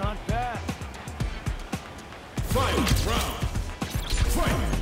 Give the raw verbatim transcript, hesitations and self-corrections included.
Can't pass. Final round. Fight.